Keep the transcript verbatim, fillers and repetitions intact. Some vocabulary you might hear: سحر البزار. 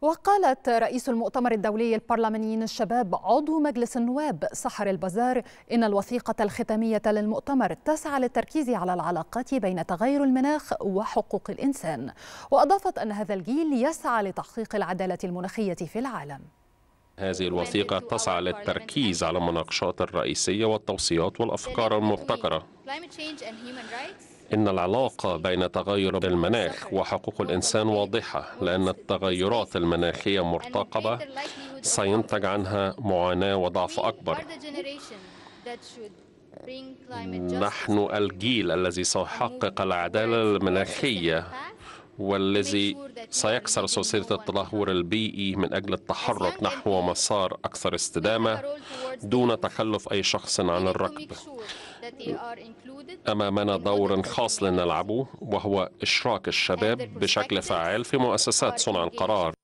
وقالت رئيس المؤتمر الدولي البرلمانيين الشباب عضو مجلس النواب سحر البزار إن الوثيقة الختامية للمؤتمر تسعى للتركيز على العلاقات بين تغير المناخ وحقوق الإنسان، وأضافت أن هذا الجيل يسعى لتحقيق العدالة المناخية في العالم. هذه الوثيقة تسعى للتركيز على المناقشات الرئيسية والتوصيات والأفكار المبتكرة. إن العلاقة بين تغير المناخ وحقوق الإنسان واضحة، لأن التغيرات المناخية مرتقبة سينتج عنها معاناة وضعف أكبر. نحن الجيل الذي سيحقق العدالة المناخية والذي سيكسر سلسلة التدهور البيئي من أجل التحرك نحو مسار أكثر استدامة دون تخلف أي شخص عن الركب. أمامنا دور خاص لنلعبه، وهو إشراك الشباب بشكل فعال في مؤسسات صنع القرار.